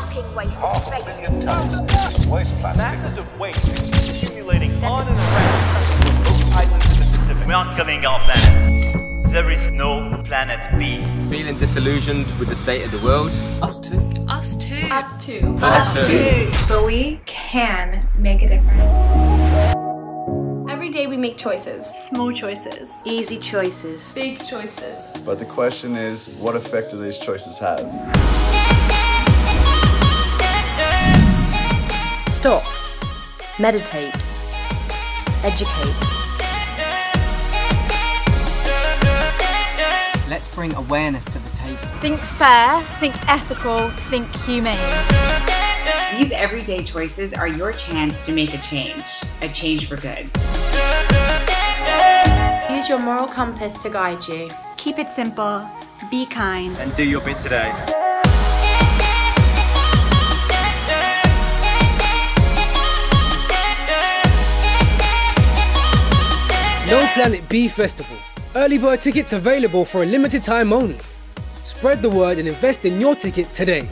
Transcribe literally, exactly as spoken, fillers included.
shocking waste of space. Half a million tons of waste plastic. Masses of waste accumulating on and around both islands of the Pacific. We aren't killing our planet. There is no Planet B. Feeling disillusioned with the state of the world. Us too. Us too. Us too. Us too. But we can make a difference. Every day we make choices. Small choices. Easy choices. Big choices. But the question is, what effect do these choices have? Stop. Meditate. Educate. Let's bring awareness to the table. Think fair, think ethical, think humane. These everyday choices are your chance to make a change, a change for good. Use your moral compass to guide you. Keep it simple, be kind. And do your bit today. No Planet B Festival. Early bird tickets available for a limited time only. Spread the word and invest in your ticket today.